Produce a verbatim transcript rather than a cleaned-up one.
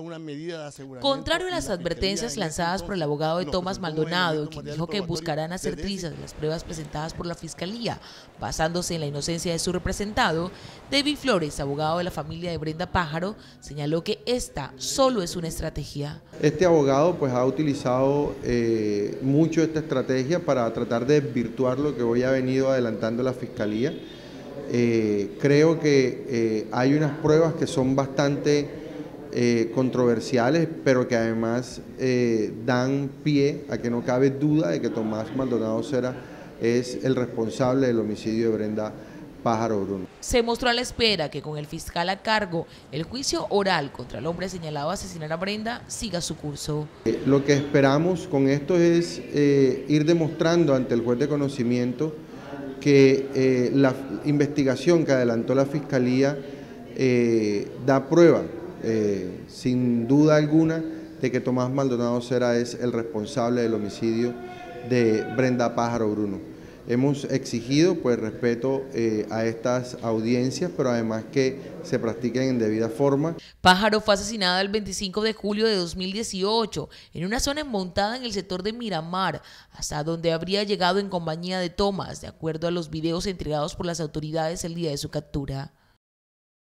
Una medida de aseguramiento. Contrario a las advertencias lanzadas por el abogado de Tomás Maldonado, quien dijo que buscarán hacer trizas las pruebas presentadas por la Fiscalía, basándose en la inocencia de su representado, David Flores, abogado de la familia de Brenda Pájaro, señaló que esta solo es una estrategia. Este abogado pues ha utilizado eh, mucho esta estrategia para tratar de desvirtuar lo que hoy ha venido adelantando la Fiscalía. Eh, creo que eh, hay unas pruebas que son bastante Eh, controversiales, pero que además eh, dan pie a que no cabe duda de que Tomás Maldonado Cera es el responsable del homicidio de Brenda Pájaro Bruno. Se mostró a la espera que con el fiscal a cargo el juicio oral contra el hombre señalado a asesinar a Brenda siga su curso. Eh, lo que esperamos con esto es eh, ir demostrando ante el juez de conocimiento que eh, la investigación que adelantó la Fiscalía eh, da prueba Eh, sin duda alguna de que Tomás Maldonado Cera es el responsable del homicidio de Brenda Pájaro Bruno. Hemos exigido pues respeto eh, a estas audiencias, pero además que se practiquen en debida forma. Pájaro fue asesinada el veinticinco de julio de dos mil dieciocho en una zona enmontada en el sector de Miramar, hasta donde habría llegado en compañía de Tomás, de acuerdo a los videos entregados por las autoridades el día de su captura.